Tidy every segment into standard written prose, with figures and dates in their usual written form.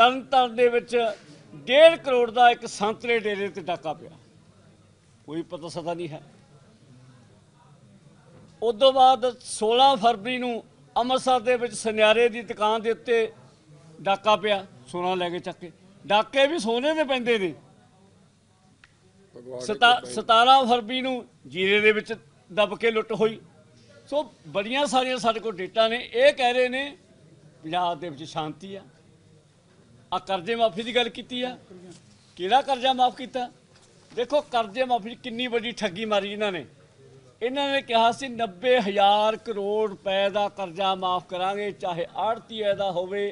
तरन तारण दे विच 1.5 करोड़ का एक संतरे डेरे ते डाका पिया, कोई पता सता नहीं है। उदों बाद 16 फरवरी नूं अमृतसर दे विच सन्यारे दी दुकान दे उत्ते डाका पिया, सोना लैके चक्के, डाके भी सोने दे पैंदे ने। 17 फरवरी नूं जीरे दे विच दब के लुट होई। सो बड़िया सारिया साडे कोल डेटा ने, ये कह रहे ने पंजाब दे विच शांति आ। कर्जे माफ़ी की गल की है, किहड़ा कर्जा माफ़ किया? देखो कर्जे माफ़ी कितनी बड़ी ठगी मारी इन्होंने। इन्होंने कहा सी 90,000 करोड़ रुपए का कर्जा माफ़ करांगे, चाहे आड़तीए का होवे,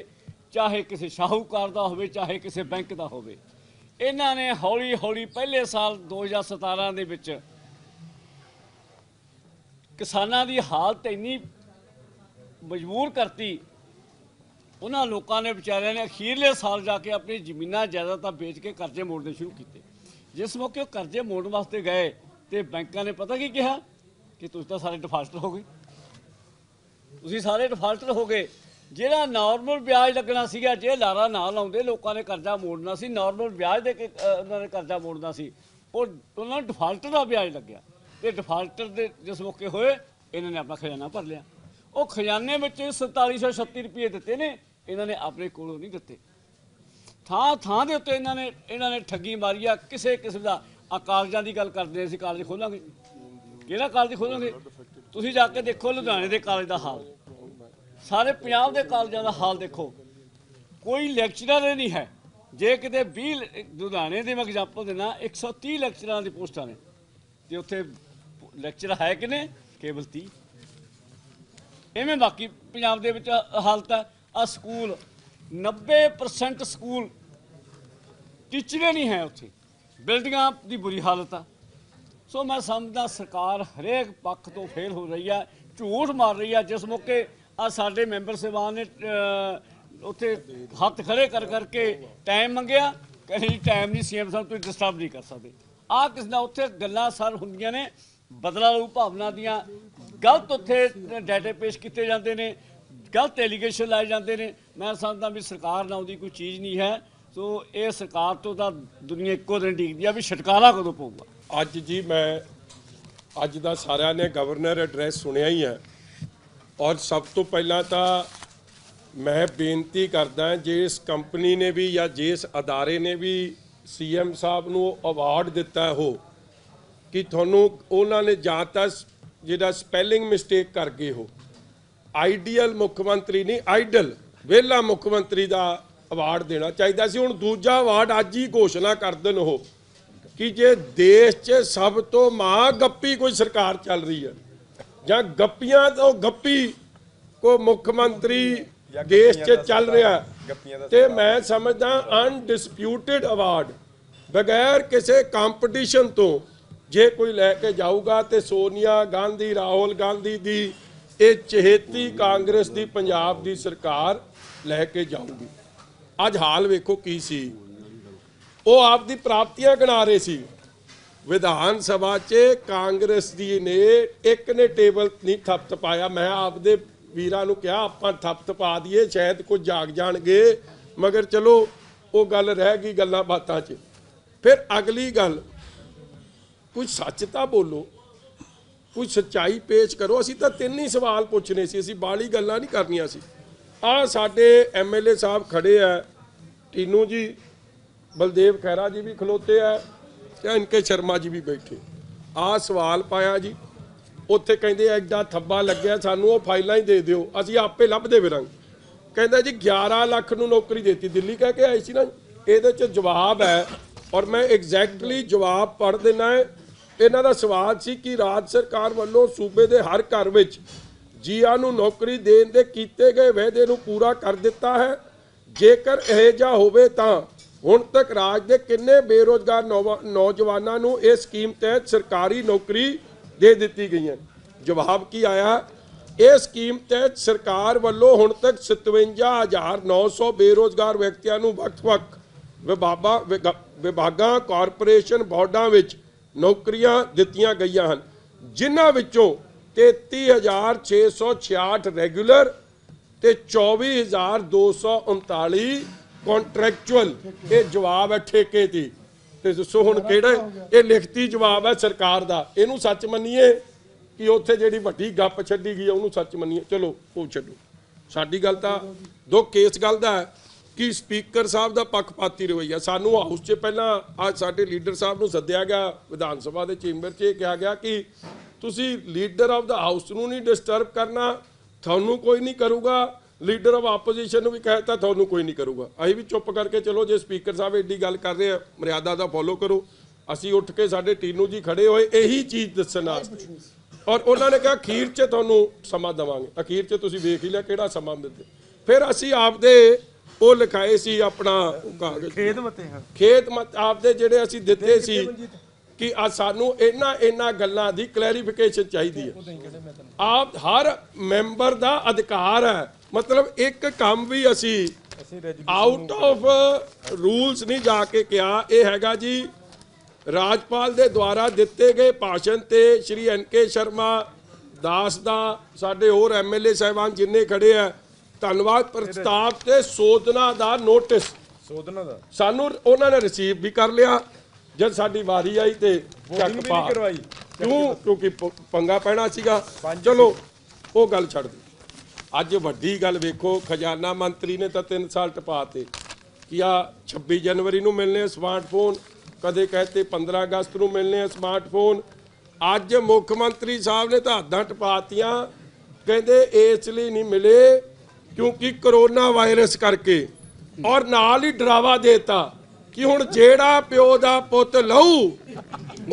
चाहे किसी शाहूकार का होवे, चाहे किसी बैंक का होवे। इन्हां ने हौली हौली पहले साल 2017 दे विच किसानां दी हालत इन्नी मजबूर करती, उन्हां लोगों ने बेचारिया ने अखीरले साल जाके अपनी जमीनां जायदादां बेच के कर्जे मोड़ने शुरू किए। जिस मौके कर्जे मोड़न वास्ते गए तो बैंकों ने पता की कहा कि तुसीं तां सारे डिफाल्टर हो गए, तुसीं सारे डिफाल्टर हो गए। जिहड़ा नॉर्मल ब्याज लगना सीगा, जे लारा ना लाउंदे लोगों ने कर्जा मोड़ना सी, नॉर्मल ब्याज दे के उन्हां ने कर्जा मोड़ना सी, उन्हां डिफाल्टर दा ब्याज लग्गिया। ते डिफाल्टर दे जिस मौके होए इन्हां ने अपना खजाना भर लिया। वो खजाने में 4736 रुपये दिते ने, इन्होंने अपने कोलों नहीं दिते। थां थां दे उत्ते इन्होंने ठगी मारी आ किसी किस्म का। कालजां की गल करदे सी, कालज खोलांगे, किहड़ा कालज खोलांगे? तुसीं जाके देखो लुधियाणे दे कालज का हाल, सारे पंजाब के कालजां का हाल देखो, कोई लैक्चरर नहीं है। जे किते 20 लुधियाणे दे मैं एग्जाम्पल देना, 130 लैक्चरर दी पोस्टां ने, ते उत्थे लैक्चर है कि ने केवल 30। इवें बाकी पंजाब दे विच हालत है। आ स्कूल 90% स्कूल टीचरें नहीं है, उत्थे बिल्डिंगां दी बुरी हालत आ। सो मैं समझदा सरकार हरेक पक्ष तो फेल हो रही है, झूठ मार रही है। जिस मौके आ साडे मैंबर साहबान ने उत्थे हत्थ खड़े कर करके टाइम मंगिया, कहीं टाइम नहीं सीएम साहब तुसीं डिस्टर्ब नहीं कर सकदे। आ किस ना उत्थे गल्लां सार हुंदियां ने बदला लू भावना दियां, गलत उत्थे डाटे पेश किए जाते हैं, गलत एलीगेशन लाए जाते हैं। मैं समझदा भी सरकार नाल दी कोई चीज़ नहीं है। सो ये सरकार तो दुनिया एको दिन डीकदी है भी छुटकारा कदों पऊगा। अज जी मैं अज दा सारिआं ने गवर्नर एड्रैस सुनिया ही है, और सब तो पहला तो मैं बेनती करदा जिस कंपनी ने भी या जिस अदारे ने भी सीएम साहब नूं अवार्ड दिता हो कि तुहानूं उन्होंने जां तां जिहड़ा स्पैलिंग मिसटेक कर गए हो, आइडियल मुख्यमंत्री नहीं आइडल वेला मुख्यमंत्री का अवार्ड देना चाहिए सी। हुण दूजा अवार्ड अज ही घोषणा कर देन हो कि जे देश च सब तो मां गप्पी कोई सरकार चल रही है जां गप्पियां तो गप्पी को मुख्यमंत्री देश च चल रहा है, तो मैं समझदा अनडिस्प्यूटिड अवार्ड बगैर किसी कंपीटीशन तो जे कोई लैके जाऊगा तो सोनिया गांधी, राहुल गांधी दी ये चहेती कांग्रेस की पंजाब की सरकार लैके जाऊगी। अज हाल वेखो की सी, वो आपकी प्राप्तियां गिना रहे सी। विधान सभा च कांग्रेस दी ने एक ने टेबल नहीं थप तपाया। मैं आपके वीरां नूं कहा आपां थप तपा दीए, शायद कुछ जाग जाणगे, मगर चलो वो गल रह गई गल्लां बातां च। फिर अगली गल, कुछ सच तां बोलो, कोई सच्चाई पेश करो। असी तो 3 ही सवाल पूछने सी, असी बाली गल्लां नहीं करनियां सी। आ साडे MLA साहब खड़े है, टीनू जी, बलदेव खैरा जी भी खलोते है, इनके शर्मा जी भी बैठे। आ सवाल पाया जी, उत्थे कहंदे एडा थब्बा लग्या सानू, वो फाइलां ही दे दिओ असी आपे लभदे फिरांगे। कहंदा जी 11 लाख नूं नौकरी देती, दिल्ली कह के आई सी ना। इहदे च जवाब है, और मैं एग्जैक्टली जवाब पढ़ देना है। इन्हां दा सवाल सी कि राज सरकार वालों सूबे दे हर घर विच जीआं नूं नौकरी देण दे कीते गए वादे नूं पूरा कर दिता है, जेकर इह जा होवे तां हुण तक राज दे किन्ने बेरोजगार नौजवानां नूं इह स्कीम तहत सरकारी नौकरी दे दित्ती गई है। जवाब की आया, इह स्कीम तहत सरकार वालों हुण तक 57,900 बेरोजगार व्यक्तियां नूं ਵੱਖ-ਵੱਖ विभागां, कारपोरेशन, बोर्डां विच नौकरियां दित्तियां गईयां हन, जिन्हां विच्चों 33,666 रेगुलर ते 24,239 कॉन्ट्रैक्चुअल ये जवाब है ठेके दी। तो दसो हुण केड़ा ये लिखती जवाब है सरकार दा। इनू सच मनीए कि उत्थे जिहड़ी वड्डी गप्प छड्डी गई उन्होंने सच मनीए। चलो वो छड्डो, साडी गल तां दुख इस गल दा कि स्पीकर साहब का पक्षपाती रवैया। सानू हाउस च पहला आज साडे लीडर साहब नू सद्दिया गया विधान सभा के चेंबर च, कहा गया कि तुसी लीडर ऑफ द हाउस नू नहीं डिस्टर्ब करना, थानू कोई नहीं करूगा। लीडर ऑफ आपोजिशन भी कहता थानू कोई नहीं करूगा। असीं भी चुप करके चलो, जो स्पीकर साहब एडी गल कर रहे हैं मर्यादा का फॉलो करो। असीं उठ के साडे टीनू जी खड़े होए यही चीज़ दस्सण वास्ते, और उन्होंने कहा अखीर च थानू समा देवांगे। अखीर च तुसीं वेख ही लिया किहड़ा समा दिंदे। फिर असीं आपदे ਉਹ ਲਿਖਾਏ ਸੀ ਆਪਣਾ ਖੇਤ ਮਤ ਆਪਦੇ ਜਿਹੜੇ ਅਸੀਂ ਦਿੱਤੇ ਸੀ ਕਿ ਆ ਸਾਨੂੰ ਇਹਨਾਂ ਗੱਲਾਂ ਦੀ ਕਲੈਰੀਫਿਕੇਸ਼ਨ ਚਾਹੀਦੀ ਹੈ। ਆਪ ਹਰ ਮੈਂਬਰ ਦਾ ਅਧਿਕਾਰ ਹੈ, ਮਤਲਬ ਇੱਕ ਕੰਮ ਵੀ ਅਸੀਂ ਆਊਟ ਆਫ ਰੂਲਸ ਨਹੀਂ ਜਾ ਕੇ ਕਿਹਾ। ਇਹ ਹੈਗਾ ਜੀ ਰਾਜਪਾਲ ਦੇ ਦੁਆਰਾ ਦਿੱਤੇ ਗਏ ਭਾਸ਼ਣ ਤੇ ਸ਼੍ਰੀ ਐਨਕੇ ਸ਼ਰਮਾ ਦਾਸ ਦਾ, ਸਾਡੇ ਹੋਰ ਐਮਐਲਏ ਸਾਹਿਬਾਨ ਜਿੰਨੇ ਖੜੇ ਆ, ਧੰਨਵਾਦ ਪ੍ਰਸਤਾਵ ਤੇ ਸੋਧਨਾ ਦਾ ਨੋਟਿਸ ਸਾਨੂੰ ਉਹਨਾਂ ਨੇ ਰਿਸੀਵ ਵੀ ਕਰ ਲਿਆ। ਜਦ ਸਾਡੀ ਵਾਰੀ ਆਈ ਤੇ ਚੱਕ ਪਾ ਕਿਉਂ, ਕਿਉਂਕਿ ਪੰਗਾ ਪੈਣਾ ਸੀਗਾ। ਚਲੋ ਉਹ ਗੱਲ ਛੱਡ ਦਿਓ। ਅੱਜ ਵੱਡੀ ਗੱਲ ਵੇਖੋ, ਖਜ਼ਾਨਾ ਮੰਤਰੀ ਨੇ ਤਾਂ 3 ਸਾਲ ਟਪਾਤੇ ਕਿ ਆ 26 ਜਨਵਰੀ ਨੂੰ ਮਿਲਨੇ ਸਮਾਰਟਫੋਨ, ਕਦੇ ਕਹਤੇ 15 ਅਗਸਤ ਨੂੰ ਮਿਲਨੇ ਸਮਾਰਟਫੋਨ। ਅੱਜ ਮੁੱਖ ਮੰਤਰੀ ਸਾਹਿਬ ਨੇ ਤਾਂ ਹੱਦਾਂ ਟਪਾਤੀਆਂ, ਕਹਿੰਦੇ ਇਸ ਲਈ ਨਹੀਂ ਮਿਲੇ क्योंकि करोना वायरस करके, और नाल ही डरावा देता कि हुण जेड़ा प्यो दा पुत लाऊ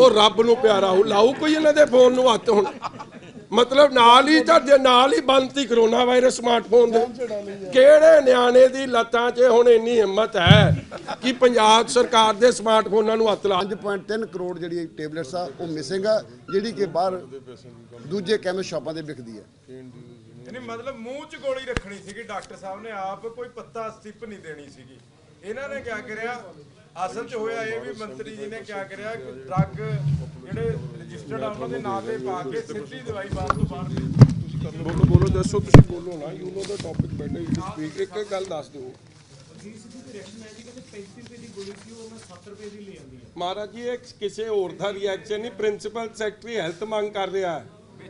वो रब नू प्यारा हो। लाऊ कोई इन्हां दे फोन नू हत्थ हुण, मतलब नाल ही ते नाल ही बनती करोना वायरस स्मार्टफोन दे। किहड़े न्याणे दी लत्तां 'च हुण इन्नी हिम्मत है कि पंजाब सरकार दे स्मार्टफोनां नू हत्थ ला। 5.3 करोड़ जिहड़ी टैबलेट्स आ ओह मिसिंग आ, जिहड़ी कि बाहर दूजे कैमिस्ट शॉपां ते विकदी है। मतलब मूँह च गोली रखनी सी, डॉक्टर साहब ने आप कोई पत्ता स्टिप नहीं देनी सी। इन्होंने ने क्या करा असल च होया ये भी मंत्री जी ने क्या करा ड्रग जिहड़े रजिस्टर्ड आ उन्हां दे नां ते पा के सिद्धी दवाई बाहर तो बाहर। बोलो दसो तुसीं बोलो ना, यू नो द टॉपिक बैठे स्पीक। एक गल दस दो महाराज जी, एक किसी होर दा रिएक्शन नहीं। प्रिंसीपल सैकटरी हैल्थ मंग कर रहा है,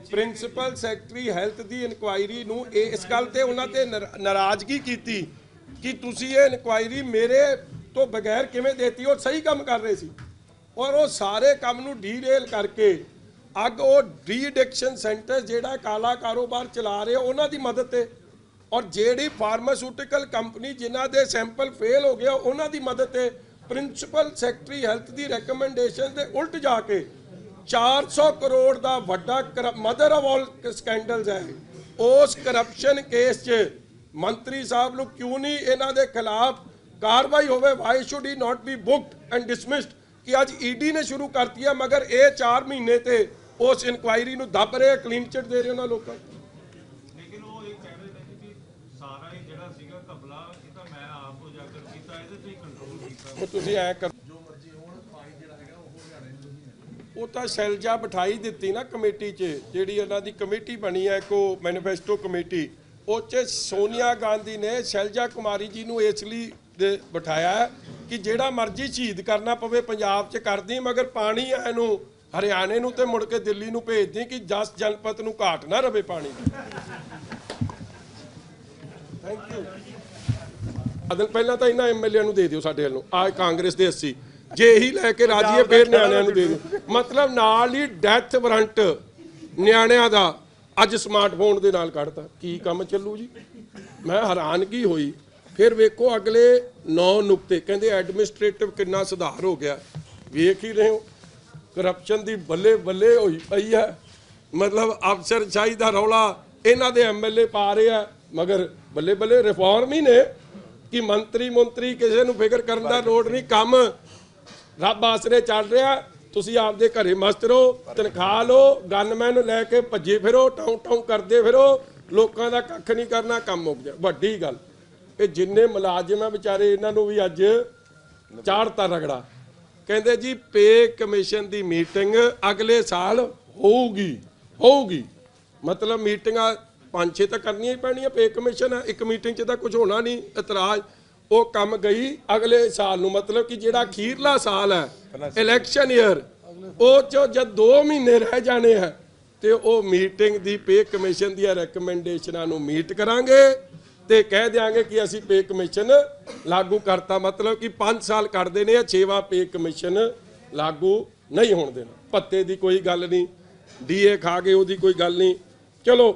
प्रिंसीपल सैकटरी हैल्थ की इनकुआयरी नूं इस गल ते उन्हां ते नाराजगी की कि तुसीं ये इनकुआयरी मेरे तो बगैर किवें देती हो। सही काम कर रहे सी और वो सारे काम नूं डीरेल करके अग वो डी एडिक्शन सेंटर जिहड़ा काला कारोबार चला रहे उन्हां दी मदद ते, और जिहड़ी फार्मास्यूटिकल कंपनी जिन्हां दे सैंपल फेल हो गया उन्हां दी मदद ते। प्रिंसीपल सैकटरी हैल्थ की रिकमेंडेशन के उल्ट जाके 400 करोड़ का वड्डा मदर ऑफ ऑल स्कैंडल्स है। उस करप्शन केस च मंत्री साहब लोग क्यों नहीं इन्हां दे खिलाफ कार्रवाई होवे? Why should he not be booked and dismissed? कि आज ईडी ने शुरू करती है, मगर ये 4 महीने ते उस इनक्वायरी नूं दब रहे, क्लीन चिट दे रहे उन्हां लोकां। लेकिन वो एक कह रहे थे कि सारा ही जेड़ा सीगा कबला ये तां मैं आप को जाकर कीता, इहदे ते कंट्रोल कीता। वो तुसीं ऐ कर ਉਹ ਤਾਂ ਸੈਲਜਾ ਬਿਠਾਈ ਦਿੱਤੀ ਨਾ ਕਮੇਟੀ 'ਚ, ਜਿਹੜੀ ਉਹਨਾਂ ਦੀ ਕਮੇਟੀ ਬਣੀ ਹੈ ਕੋ ਮੈਨੀਫੈਸਟੋ ਕਮੇਟੀ, ਉਹ 'ਚ ਸੋਨੀਆ ਗਾਂਧੀ ਨੇ ਸੈਲਜਾ ਕੁਮਾਰੀ ਜੀ ਨੂੰ ਇਸ ਲਈ ਬਿਠਾਇਆ ਕਿ ਜਿਹੜਾ ਮਰਜ਼ੀ ਸ਼ਹੀਦ ਕਰਨਾ ਪਵੇ ਪੰਜਾਬ 'ਚ ਕਰਦੀ, ਮਗਰ ਪਾਣੀ ਇਹਨੂੰ ਹਰਿਆਣੇ ਨੂੰ ਤੇ ਮੁੜ ਕੇ ਦਿੱਲੀ ਨੂੰ ਭੇਜਦੀ ਕਿ 10 ਜਨਪਤ ਨੂੰ ਘਾਟ ਨਾ ਰਵੇ ਪਾਣੀ। Thank you. ਅਦਲ ਪਹਿਲਾਂ ਤਾਂ ਇਹਨਾਂ ਐਮਐਲਏ ਨੂੰ ਦੇ ਦਿਓ ਸਾਡੇ ਵੱਲੋਂ, ਆਹ ਕਾਂਗਰਸ ਦੇ 80 जे ही लैके राजीए फिर न्याणियां नूं दे दो, मतलब नाल ही डैथ वारंट न्याणियां दा अज स्मार्टफोन दे नाल कढता। की काम चलू जी, मैं हैरानगी होई। फिर वेखो अगले 9 नुकते कहंदे एडमिनिस्ट्रेटिव कितना सुधार हो गया, वेख ही रहे हो करप्शन दी बल्ले बल्ले होई पई है। मतलब अफसरशाही दा रौला इन्हां दे एमएलए पा रहे आ, मगर बल्ले बल्ले रिफॉर्म ही ने कि मंत्री मुंतरी किसी नूं फिकर करन दा लोड़ नहीं। काम रब आसरे चल रहा, तुसीं आपदे घरें मस्त रहो, तनख्वाह लो, गनमैन लैके भजे फिरो, टाऊ टाऊ करते फिरो, लोगों का कख नहीं करना, काम मुक जाए। वड्डी गल ये जिन्ने मुलाजिम है बेचारे इन्हों भी अज चाढ़ता रगड़ा। कहते जी पे कमीशन की मीटिंग अगले साल होगी, मतलब मीटिंग 5-6 तो करनी ही पैनी है। पे कमीशन है, एक मीटिंग 'च तो कुछ होना नहीं। इतराज वो कम गई अगले साल नूं, मतलब कि जिहड़ा अखीरला साल है इलैक्शन ईयर वो जब 2 महीने रह जाने हैं तो वो मीटिंग दी पे कमीशन दी रिकमेंडेशनां नूं मीट करांगे तो कह देंगे कि असीं पे कमीशन लागू करता, मतलब कि 5 साल कट देने, 6वां पे कमीशन लागू नहीं होण देना। पत्ते की कोई गल नहीं, डीए खा गए उसकी कोई गल नहीं। चलो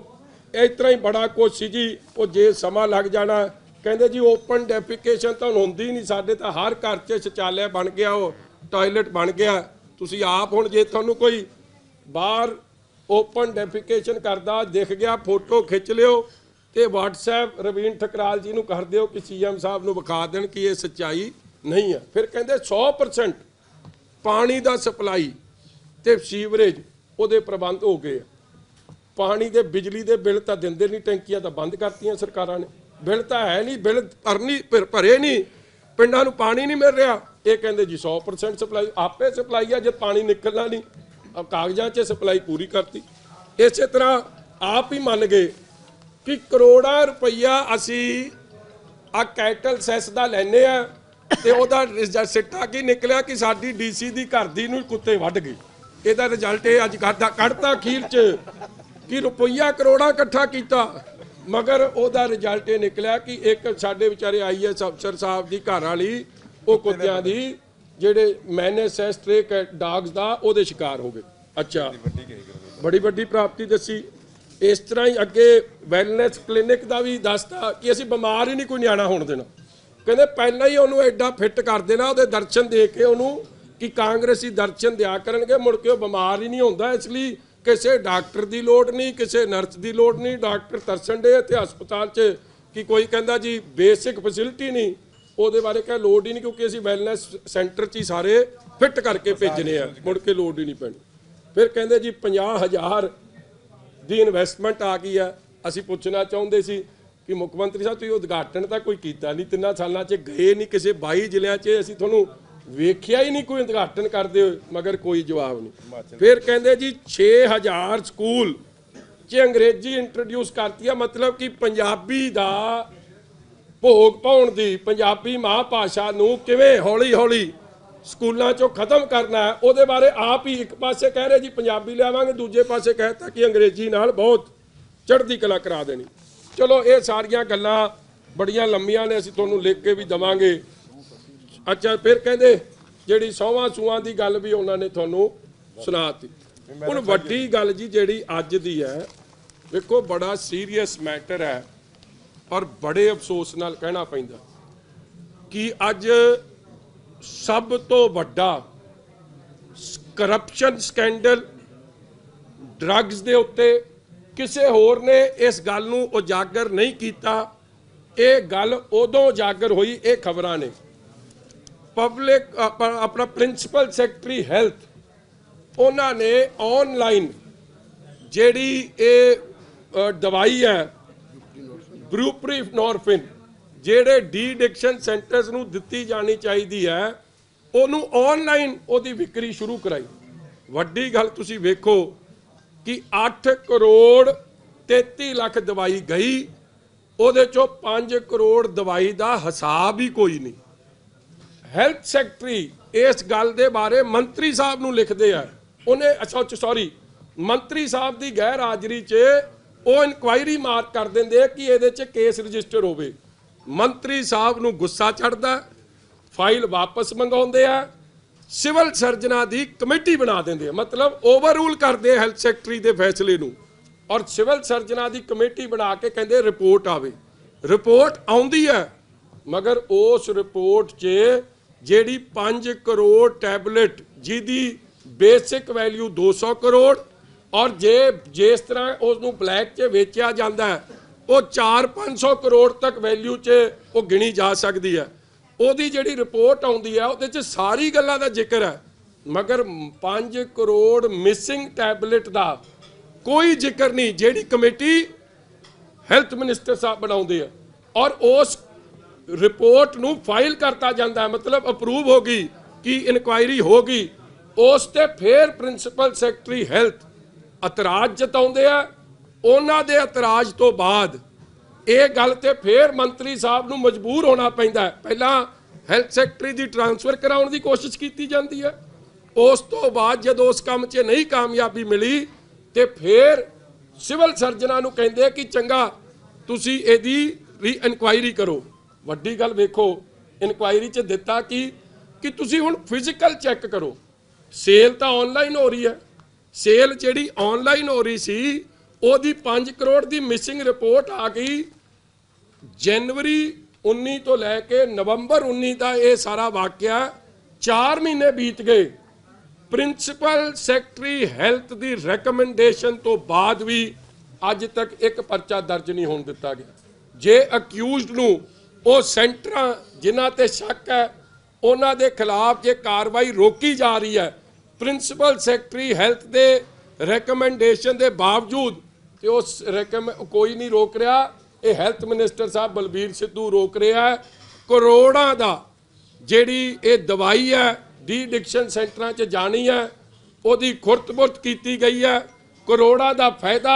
इस तरह ही बड़ा कुछ सी जी, वो जे समा लग जाना। कहते जी ओपन डेफिकेशन तो होंदी नहीं, साढ़े तो हर घर च शौचालय बन गया, वो टॉयलेट बन गया। तुसी आप हुण जे तुहानूं कोई बाहर ओपन डेफिकेशन करदा दिख गया, फोटो खिंच लिओ ते व्हाट्सएप रवीन ठकराल जी नूं कर दिओ कि सीएम साहब नूं विखा देण कि ये सच्चाई नहीं है। फिर कहते 100% पानी दा सप्लाई ते सीवरेज उहदे प्रबंध हो गए, पानी दे बिजली दे बिल तो दिंदे नहीं, टैंकियां तो बंद करती सरकारां ने, बिल तो है नहीं, बिल भरे नहीं, पिंडां नूं पानी नहीं मिल रहा। ये कहते जी 100% सप्लाई, आपे सप्लाई है, जो पानी निकलना नहीं, कागजां 'च सप्लाई पूरी करती। इस तरह आप ही मान गए कि करोड़ा रुपया असी आ कैटल सैस का लैने आ ते ओहदा सिट्टा की निकलिया कि साडी डीसी दी घर दी नूं कुत्ते वढ गए। इहदा रिजल्ट ये अज कढ़ता अखीर च कि रुपया करोड़ा इकट्ठा किया, मगर ओहदा रिजल्ट ये निकलिया कि एक साडे विचारे आईएएस अफसर साहब की घर वाली वो कुत्तियां दी जेहड़े मैनस है स्ट्रे डॉग्स का ओहदे शिकार हो गए। अच्छा, बड़ी वड्डी प्राप्ति दसी। इस तरह ही अगे वैलनैस क्लिनिक का भी दसता कि असीं बीमार ही नहीं कोई न्याणा होण देना, कहते पहला ही उन्होंने एडा फिट कर देना, उहदे दर्शन दे के उन्होंने कि कांग्रेसी दर्शन दिया करनगे, मुड़ के बीमार ही नहीं होंदा। इसलिए किसी डॉक्टर की लड़ नहीं, किसी नर्स की लड़ नहीं, डॉक्टर तरसन डे तो हस्पताल च कि कोई कहता जी बेसिक फैसिलिटी नहीं, वो बारे क्या लड़ ही नहीं, क्योंकि असी वैलनैस सेंटर च ही सारे फिट करके भेजने हैं, मुड़ के लड़ ही नहीं पैनी। फिर कहते जी 50,000 दी इन्वैसटमेंट आ गई है। असी पूछना चाहते सी कि मुख्यमंत्री साहब तुसीं उद्घाटन तो कोई किया नहीं, 3 सालों से गए नहीं किसी 22 जिले असी थोनों वेख्या ही नहीं कोई उद्घाटन करते हो, मगर कोई जवाब नहीं। फिर कहते जी 6,000 स्कूल च अंग्रेजी इंट्रोड्यूस करती है, मतलब कि पंजाबी का भोग पाउण दी पंजाबी माँ भाषा नूं किवें हौली हौली स्कूलों चो खत्म करना है, वो बारे आप ही एक पासे कह रहे जी पंजाबी लियावांगे, दूजे पासे कहता कि अंग्रेजी नाल बहुत चढ़ती कला करा देनी। चलो ये सारिया गल्लां बड़िया लंबिया ने, असीं तुहानूं लिख के भी देवांगे। अच्छा, फिर कहते जी 100वां की गल भी उन्होंने थोनों सुनाती। हुण वड्डी गल जी जी अज की है, देखो बड़ा सीरीयस मैटर है और बड़े अफसोस नाल कहना पैंदा कि अज सब तो वड्डा करप्शन स्कैंडल ड्रग्स दे उत्ते किसे होर ने इस गल नूं उजागर नहीं कीता। ये गल उदों उजागर होई, ये खबरां ने पब्लिक अपना प्रिंसिपल सैकटरी हैल्थ उन्होंने ऑनलाइन जेड़ी दवाई है ब्रूप्रीफ नॉर्फिन जेड़े डी एडिक्शन सेंटर्स नूं दिती जानी चाहिदी है, उन्हों ऑनलाइन उहदी विक्री शुरू कराई। वड्डी गल तुसीं वेखो कि 8 करोड़ 33 लाख दवाई गई, उहदे चों 5 करोड़ दवाई दा हिसाब ही कोई नहीं। हैल्थ सैकटरी इस गल दे बारे मंत्री साहब नूं लिखदे आ, उन्हें मंत्री साहब की गैर हाजरी च वो इनक्वायरी मार्क कर देंदे कि इहदे च केस रजिस्टर होवे। मंत्री साहब नूं गुस्सा चढ़दा, फाइल वापस मंगाउंदे आ, सिविल सर्जना की कमेटी बना देंदे, मतलब ओवररूल करदे हैल्थ सैकटरी के फैसले नूं, और सिविल सर्जना की कमेटी बना के कहंदे रिपोर्ट आवे। रिपोर्ट आउंदी है, मगर उस रिपोर्ट च जेड़ी 5 करोड़ टैबलेट जिहदी बेसिक वैल्यू 200 करोड़ और जे जिस तरह उसनूं ब्लैक च वेचा जाता है वो 400-500 करोड़ तक वैल्यू च वो गिणी जा सकती है। उहदी जेड़ी रिपोर्ट आउंदी है उहदे च सारी गल्लां दा जिक्र है, मगर 5 करोड़ मिसिंग टैबलेट का कोई जिक्र नहीं, जेड़ी कमेटी हैल्थ मिनिस्टर साहब बनाउंदे आ और उस रिपोर्ट नूं फाइल करता जाता है, मतलब अप्रूव हो गई कि इनक्वायरी हो गई। उस ते फिर प्रिंसिपल सैकटरी हैल्थ एतराज जताउंदे आ, उन्हां दे एतराज तो बाद ਇਹ ਗੱਲ ਤੇ ਫੇਰ ਮੰਤਰੀ ਸਾਹਿਬ ਨੂੰ ਮਜਬੂਰ ਹੋਣਾ ਪੈਂਦਾ ਹੈ। ਪਹਿਲਾਂ ਹੈਲਥ ਸੈਕਟਰੀ ਦੀ ਟ੍ਰਾਂਸਫਰ ਕਰਾਉਣ ਦੀ ਕੋਸ਼ਿਸ਼ ਕੀਤੀ ਜਾਂਦੀ ਹੈ, ਉਸ ਤੋਂ ਬਾਅਦ ਜਦੋਂ ਉਸ ਕੰਮ 'ਚ ਨਹੀਂ ਕਾਮਯਾਬੀ ਮਿਲੀ ਤੇ ਫੇਰ ਸਿਵਲ ਸਰਜਨਾਂ ਨੂੰ ਕਹਿੰਦੇ ਕਿ ਚੰਗਾ ਤੁਸੀਂ ਇਹਦੀ ਰੀ ਇਨਕੁਆਇਰੀ ਕਰੋ। ਵੱਡੀ ਗੱਲ ਵੇਖੋ, ਇਨਕੁਆਇਰੀ 'ਚ ਦਿੱਤਾ ਕਿ ਤੁਸੀਂ ਹੁਣ ਫਿਜ਼ੀਕਲ ਚੈੱਕ ਕਰੋ। ਸੇਲ ਤਾਂ ਆਨਲਾਈਨ ਹੋ ਰਹੀ ਹੈ, ਸੇਲ ਜਿਹੜੀ ਆਨਲਾਈਨ ਹੋ ਰਹੀ ਸੀ ਉਹਦੀ 5 ਕਰੋੜ ਦੀ ਮਿਸਿੰਗ ਰਿਪੋਰਟ ਆ ਗਈ। ਜਨਵਰੀ 19 ਤੋਂ ਲੈ ਕੇ ਨਵੰਬਰ 19 ਦਾ ਇਹ ਸਾਰਾ ਵਾਕਿਆ, 4 ਮਹੀਨੇ ਬੀਤ ਗਏ। ਪ੍ਰਿੰਸੀਪਲ ਸੈਕਟਰੀ ਹੈਲਥ ਦੀ ਰეკਮੈਂਡੇਸ਼ਨ ਤੋਂ ਬਾਅਦ ਵੀ ਅੱਜ ਤੱਕ ਇੱਕ ਪਰਚਾ ਦਰਜ ਨਹੀਂ ਹੋਣ ਦਿੱਤਾ ਗਿਆ। ਜੇ ਅਕਿਊਜ਼ਡ ਨੂੰ ਉਹ ਸੈਂਟਰਾਂ ਜਿਨ੍ਹਾਂ ਤੇ ਸ਼ੱਕ ਹੈ ਉਹਨਾਂ ਦੇ ਖਿਲਾਫ ਜੇ ਕਾਰਵਾਈ ਰੋਕੀ ਜਾ ਰਹੀ ਹੈ, ਪ੍ਰਿੰਸੀਪਲ ਸੈਕਟਰੀ ਹੈਲਥ ਦੇ ਰეკਮੈਂਡੇਸ਼ਨ ਦੇ ਬਾਵਜੂਦ ਤੇ ਉਸ ਕੋਈ ਨਹੀਂ ਰੋਕ ਰਿਹਾ। ਇਹ ਹੈਲਥ ਮਿਨਿਸਟਰ ਸਾਹਿਬ ਬਲਬੀਰ ਸਿੱਧੂ ਰੋਕ ਰਿਹਾ ਹੈ। ਕਰੋੜਾਂ ਦਾ ਜਿਹੜੀ ਇਹ ਦਵਾਈ ਹੈ ਡੀ ਐਡਿਕਸ਼ਨ ਸੈਂਟਰਾਂ 'ਚ ਜਾਣੀ ਹੈ, ਉਹਦੀ ਖੁਰਤਬੁਰਤ ਕੀਤੀ ਗਈ ਹੈ। ਕਰੋੜਾਂ ਦਾ ਫਾਇਦਾ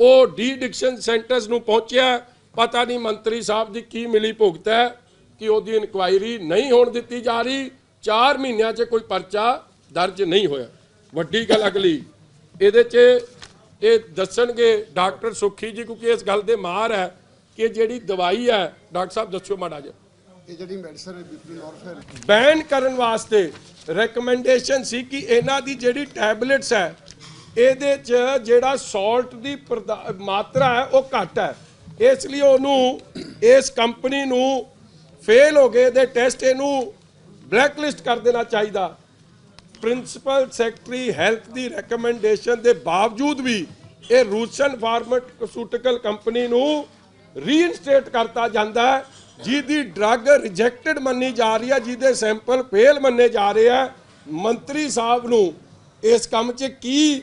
ਉਹ ਡੀ ਐਡਿਕਸ਼ਨ ਸੈਂਟਰਸ ਨੂੰ ਪਹੁੰਚਿਆ। ਪਤਾ ਨਹੀਂ ਮੰਤਰੀ ਸਾਹਿਬ ਦੀ ਕੀ ਮਿਲੀ ਭੁਗਤ ਹੈ ਕਿ ਉਹਦੀ ਇਨਕੁਆਇਰੀ ਨਹੀਂ ਹੋਣ ਦਿੱਤੀ ਜਾ ਰਹੀ। 4 ਮਹੀਨਿਆਂ 'ਚ ਕੋਈ ਪਰਚਾ ਦਰਜ ਨਹੀਂ ਹੋਇਆ। ਵੱਡੀ ਗੱਲ ਅਗਲੀ, ਇਹਦੇ 'ਚ ਇਹ ਦੱਸਣਗੇ ਡਾਕਟਰ ਸੁੱਖੀ ਜੀ, ਕਿਉਂਕਿ ਇਸ ਗੱਲ ਦੇ ਮਾਹਰ ਹੈ ਕਿ ਜਿਹੜੀ ਦਵਾਈ ਹੈ, ਡਾਕਟਰ ਸਾਹਿਬ ਦੱਸਿਓ ਮਾੜਾ ਜਿਹਾ, ਇਹ ਜਿਹੜੀ ਮੈਡੀਸਨ ਹੈ ਬਿਪਨੋਰਫੇਨ ਬੈਨ ਕਰਨ ਵਾਸਤੇ ਰეკਮੈਂਡੇਸ਼ਨ ਸੀ ਕਿ ਇਹਨਾਂ ਦੀ ਜਿਹੜੀ ਟੈਬਲੇਟਸ ਹੈ ਇਹਦੇ 'ਚ ਜਿਹੜਾ ਸਾਲਟ ਦੀ ਮਾਤਰਾ ਹੈ ਉਹ ਘੱਟ ਹੈ, ਇਸ ਲਈ ਉਹਨੂੰ ਇਸ ਕੰਪਨੀ ਨੂੰ ਫੇਲ ਹੋ ਗਏ ਦੇ ਟੈਸਟ ਇਹਨੂੰ ਬਲੈਕਲਿਸਟ ਕਰ ਦੇਣਾ ਚਾਹੀਦਾ। ਪ੍ਰਿੰਸੀਪਲ ਸੈਕਟਰੀ ਹੈਲਥ ਦੀ ਰეკਮੈਂਡੇਸ਼ਨ ਦੇ ਬਾਵਜੂਦ ਵੀ ਇਹ ਰੂਸਨ ਫਾਰਮਾਸਿਊਟੀਕਲ ਕੰਪਨੀ ਨੂੰ ਰੀਇਨਸਟੇਟ ਕਰਤਾ ਜਾਂਦਾ ਹੈ, ਜਿਹਦੀ ਡਰੱਗ ਰਿਜੈਕਟਡ ਮੰਨੀ ਜਾ ਰਹੀ ਹੈ, ਜਿਹਦੇ ਸੈਂਪਲ ਫੇਲ ਮੰਨੇ ਜਾ ਰਹੇ ਆ। ਮੰਤਰੀ ਸਾਹਿਬ ਨੂੰ ਇਸ ਕੰਮ 'ਚ ਕੀ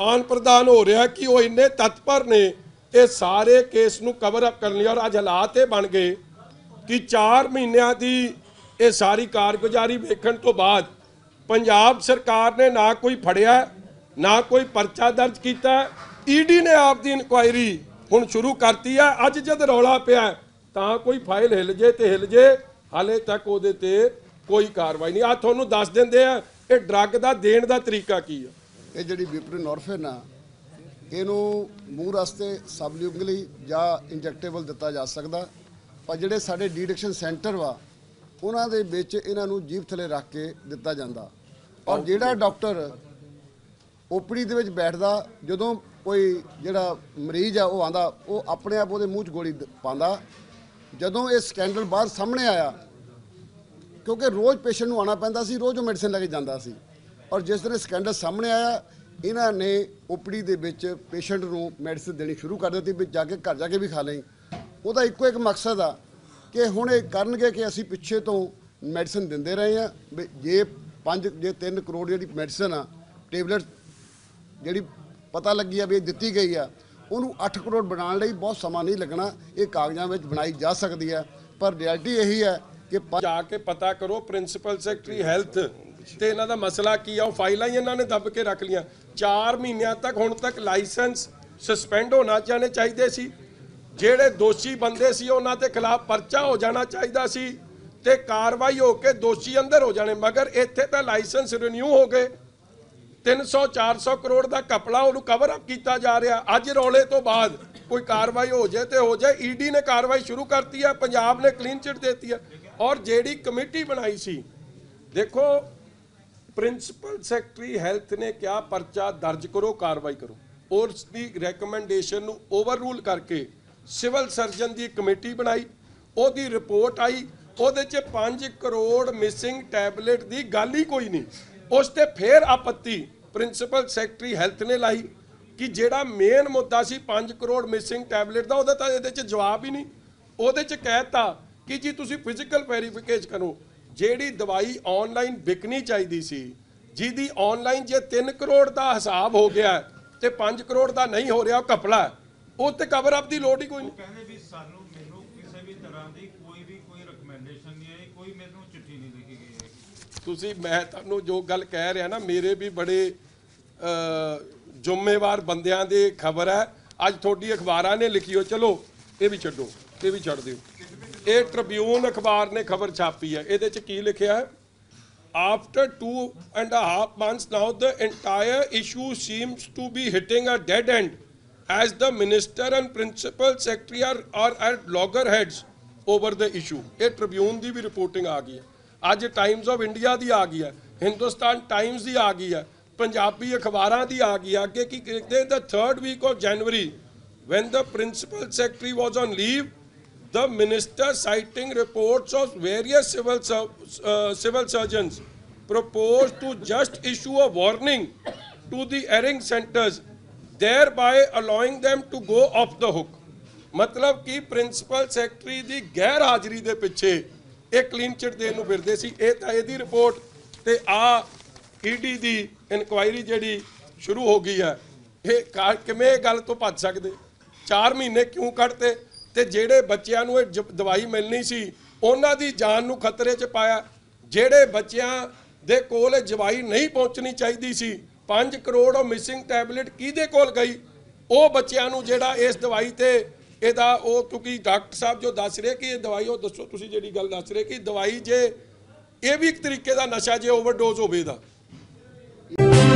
ਆਨ ਪ੍ਰਦਾਨ ਹੋ ਰਿਹਾ ਕਿ ਉਹ ਇੰਨੇ ਤਤਪਰ ਨੇ ਇਹ ਸਾਰੇ ਕੇਸ ਨੂੰ ਕਵਰ ਅਪ ਕਰਨ ਲਈ। ਔਰ ਅੱਜ ਹਾਲਾਤ ਇਹ ਬਣ ਗਏ ਕਿ 4 ਮਹੀਨਿਆਂ ਦੀ ਇਹ ਸਾਰੀ ਕਾਰਗੁਜ਼ਾਰੀ ਵੇਖਣ ਤੋਂ ਬਾਅਦ ਪੰਜਾਬ ਸਰਕਾਰ ਨੇ ਨਾ ਕੋਈ ਫੜਿਆ, ਨਾ ਕੋਈ ਪਰਚਾ ਦਰਜ ਕੀਤਾ। ਈਡੀ ਨੇ ਆਪਦੀ ਇਨਕੁਆਇਰੀ ਹੁਣ ਸ਼ੁਰੂ ਕਰਤੀ ਹੈ। ਅੱਜ ਜਦ ਰੌਲਾ ਪਿਆ ਤਾਂ ਕੋਈ ਫਾਈਲ ਹਿੱਲ ਜੇ ਤੇ ਹਿੱਲ ਜੇ, ਹਾਲੇ ਤੱਕ ਉਹਦੇ ਤੇ ਕੋਈ ਕਾਰਵਾਈ ਨਹੀਂ। ਆ ਤੁਹਾਨੂੰ ਦੱਸ ਦਿੰਦੇ ਆ ਇਹ ਡਰੱਗ ਦਾ ਦੇਣ ਦਾ ਤਰੀਕਾ ਕੀ ਆ। ਇਹ ਜਿਹੜੀ ਬਿਪਨੋਰਫੇਨ ਆ ਇਹਨੂੰ ਮੂੰਹ ਰਸਤੇ ਸਬਲਿਊਗਲੀ ਜਾਂ ਇੰਜੈਕਟੇਬਲ ਦਿੱਤਾ ਜਾ ਸਕਦਾ, ਪਰ ਜਿਹੜੇ ਸਾਡੇ ਡਿਡਕਸ਼ਨ ਸੈਂਟਰ ਵਾ ਉਹਨਾਂ ਦੇ ਵਿੱਚ ਇਹਨਾਂ ਨੂੰ ਜੀਭ ਥੱਲੇ ਰੱਖ ਕੇ ਦਿੱਤਾ ਜਾਂਦਾ। ਔਰ ਜਿਹੜਾ ਡਾਕਟਰ ਓਪੀਡੀ ਦੇ ਵਿੱਚ ਬੈਠਦਾ, ਜਦੋਂ ਕੋਈ ਜਿਹੜਾ ਮਰੀਜ਼ ਆ ਉਹ ਆਂਦਾ, ਉਹ ਆਪਣੇ ਆਪ ਉਹਦੇ ਮੂੰਹ 'ਚ ਗੋਲੀ ਪਾਉਂਦਾ। ਜਦੋਂ ਇਹ ਸਕੈਂਡਲ ਬਾਹਰ ਸਾਹਮਣੇ ਆਇਆ, ਕਿਉਂਕਿ ਰੋਜ਼ ਪੇਸ਼ੈਂਟ ਨੂੰ ਆਉਣਾ ਪੈਂਦਾ ਸੀ, ਰੋਜ਼ ਉਹ ਮੈਡੀਸਨ ਲੈ ਕੇ ਜਾਂਦਾ ਸੀ, ਔਰ ਜਿਸ ਤਰ੍ਹਾਂ ਸਕੈਂਡਲ ਸਾਹਮਣੇ ਆਇਆ ਇਹਨਾਂ ਨੇ ਓਪੀਡੀ ਦੇ ਵਿੱਚ ਪੇਸ਼ੈਂਟ ਨੂੰ ਮੈਡੀਸਨ ਦੇਣੀ ਸ਼ੁਰੂ ਕਰ ਦਿੱਤੀ ਵੀ ਜਾ ਕੇ ਘਰ ਜਾ ਕੇ ਵੀ ਖਾ ਲਈ। ਉਹਦਾ ਇੱਕੋ ਇੱਕ ਮਕਸਦ ਆ ਕਿ ਹੁਣ ਇਹ ਕਰਨਗੇ ਕਿ ਅਸੀਂ ਪਿੱਛੇ ਤੋਂ ਮੈਡੀਸਨ ਦਿੰਦੇ ਰਹੇ ਆ, ਜੇ 3 ਕਰੋੜ ਜਿਹੜੀ ਮੈਡੀਸਨ ਆ ਟੇਬਲੇਟ ਜਿਹੜੀ ਪਤਾ ਲੱਗੀ ਆ ਵੀ ਦਿੱਤੀ ਗਈ ਆ, ਉਹਨੂੰ 8 ਕਰੋੜ ਬਣਾਉਣ ਲਈ ਬਹੁਤ ਸਮਾਂ ਨਹੀਂ ਲੱਗਣਾ। ਇਹ ਕਾਗਜ਼ਾਂ ਵਿੱਚ ਬਣਾਈ ਜਾ ਸਕਦੀ ਆ, ਪਰ ਰਿਐਲਿਟੀ ਇਹੀ ਹੈ ਕਿ ਜਾ ਕੇ ਪਤਾ ਕਰੋ ਪ੍ਰਿੰਸੀਪਲ ਸੈਕਟਰੀ ਹੈਲਥ ਤੇ ਇਹਨਾਂ ਦਾ ਮਸਲਾ ਕੀ ਆ। ਉਹ ਫਾਈਲਾਂ ਹੀ ਇਹਨਾਂ ਨੇ ਦੱਬ ਕੇ ਰੱਖ ਲੀਆਂ। 4 ਮਹੀਨਿਆਂ ਤੱਕ ਹੁਣ ਤੱਕ ਲਾਇਸੈਂਸ ਸਸਪੈਂਡ ਹੋਣਾ ਚਾਹੀਦੇ ਸੀ, ਜਿਹੜੇ ਦੋਸ਼ੀ ਬੰਦੇ ਸੀ ਉਹਨਾਂ ਦੇ ਖਿਲਾਫ ਪਰਚਾ ਹੋ ਜਾਣਾ ਚਾਹੀਦਾ ਸੀ ਤੇ ਕਾਰਵਾਈ ਹੋ ਕੇ ਦੋਸ਼ੀ ਅੰਦਰ ਹੋ ਜਾਣੇ। ਮਗਰ ਇੱਥੇ ਤਾਂ ਲਾਇਸੈਂਸ ਰੀਨਿਊ ਹੋ ਗਏ, 300-400 ਕਰੋੜ ਦਾ ਕਪੜਾ ਉਹਨੂੰ ਕਵਰ ਅਪ ਕੀਤਾ ਜਾ ਰਿਹਾ। ਅੱਜ ਰੌਲੇ ਤੋਂ ਬਾਅਦ ਕੋਈ ਕਾਰਵਾਈ ਹੋ ਜਾਏ ਤੇ ਹੋ ਜਾਏ। ਈਡੀ ਨੇ ਕਾਰਵਾਈ ਸ਼ੁਰੂ ਕਰਤੀ ਹੈ, ਪੰਜਾਬ ਨੇ ਕਲੀਨ ਚਿੱਟ ਦਿੱਤੀ ਹੈ। ਔਰ ਜਿਹੜੀ ਕਮੇਟੀ ਬਣਾਈ ਸੀ, ਦੇਖੋ ਪ੍ਰਿੰਸੀਪਲ ਸੈਕਟਰੀ ਹੈਲਥ ਨੇ ਕਿਹਾ ਪਰਚਾ ਦਰਜ ਕਰੋ, ਕਾਰਵਾਈ ਕਰੋ, ਉਸ ਦੀ ਰეკਮੈਂਡੇਸ਼ਨ ਨੂੰ ਓਵਰਰੂਲ ਕਰਕੇ ਸਿਵਲ ਸਰਜਨ ਦੀ ਕਮੇਟੀ ਬਣਾਈ, ਉਹਦੀ ਰਿਪੋਰਟ ਆਈ, ਉਹਦੇ 'ਚ 5 ਕਰੋੜ ਮਿਸਿੰਗ ਟੈਬਲੇਟ ਦੀ ਗੱਲ ਹੀ ਕੋਈ ਨਹੀਂ। ਉਸ ਤੇ ਫੇਰ ਆਪੱਤੀ ਪ੍ਰਿੰਸੀਪਲ ਸੈਕਟਰੀ ਹੈਲਥ ਨੇ ਲਾਈ ਕਿ ਜਿਹੜਾ ਮੇਨ ਮੁੱਦਾ ਸੀ 5 ਕਰੋੜ ਮਿਸਿੰਗ ਟੈਬਲੇਟ ਦਾ, ਉਹਦਾ ਤਾਂ ਇਹਦੇ 'ਚ ਜਵਾਬ ਹੀ ਨਹੀਂ। ਉਹਦੇ 'ਚ ਕਹਿਤਾ ਕਿ ਜੀ ਤੁਸੀਂ ਫਿਜ਼ੀਕਲ ਵੈਰੀਫਿਕੇਸ਼ਨ ਕਰੋ। ਜਿਹੜੀ ਦਵਾਈ ਆਨਲਾਈਨ ਵਿਕਣੀ ਚਾਹੀਦੀ ਸੀ, ਜਿਹਦੀ ਆਨਲਾਈਨ ਜੇ 3 ਕਰੋੜ ਦਾ ਹਿਸਾਬ ਹੋ ਗਿਆ ਤੇ 5 ਕਰੋੜ ਦਾ ਨਹੀਂ ਹੋ ਰਿਹਾ, ਉਹ ਘਪਲਾ, ਉਹ ਤੇ ਕਵਰ ਅਪ ਦੀ ਲੋੜ ਹੀ ਕੋਈ ਨਹੀਂ। ਕਹਿੰਦੇ ਵੀ ਸਾਨੂੰ ਮੈਨੂੰ ਕਿਸੇ ਵੀ ਤਰ੍ਹਾਂ ਦੀ ਕੋਈ ਰეკਮੈਂਡੇਸ਼ਨ ਨਹੀਂ ਆਈ, ਕੋਈ ਮੈਨੂੰ ਚਿੱਠੀ ਨਹੀਂ ਲਿਖੀ ਗਈ ਹੈ। ਤੁਸੀਂ ਮੈਂ ਤੁਹਾਨੂੰ ਜੋ ਗੱਲ ਕਹਿ ਰਿਹਾ ਨਾ, ਮੇਰੇ ਵੀ ਬੜੇ ਜ਼ਿੰਮੇਵਾਰ ਬੰਦਿਆਂ ਦੇ ਖਬਰ ਹੈ। ਅੱਜ ਤੁਹਾਡੀ ਅਖਬਾਰਾਂ ਨੇ ਲਿਖੀ ਹੋ, ਚਲੋ ये भी छड्डो, ये भी छड्ड दिओ। ये ट्रिब्यून अखबार ने खबर छापी है, ये की लिखा है after 2.5 months now the entire issue seems to be hitting a dead end as the minister and principal secretary are at loggerheads over the issue। ये ट्रिब्यून की भी रिपोर्टिंग आ गई है, आज टाइम्स ऑफ इंडिया की आ गई है, हिंदुस्तान टाइम्स की आ गई है, पंजाबी अखबारों की आ गई है। आगे की कहते हैं the 3rd week of January when the principal secretary was on leave the minister citing reports of various civil surgeons proposed to just issue a warning to the erring centers thereby allowing them to go off the hook। मतलब कि principal secretary की गैर हाजिरी के पिछे एक clean chit देने फिरते सी। ये तो यदि रिपोर्ट तो ईडी की इनकुआयरी जी शुरू हो गई है, ये किमें गल तो भज सकते, 4 महीने क्यों कटते, तो जोड़े बच्चों को दवाई मिलनी सी उन्हों की जान को खतरे च पाया, जोड़े बच्चों के कोल दवाई नहीं पहुँचनी चाहिए सी, 5 करोड़ मिसिंग टैबलेट किहदे कोल गई, वो बच्चों को जोड़ा इस दवाई ते एदा वो, क्योंकि डॉक्टर साहब जो दस रहे कि दवाई वो दसो तुसी जी गल दस रहे कि दवाई जे ये भी एक तरीके का नशा जे ओवरडोज होवेगा।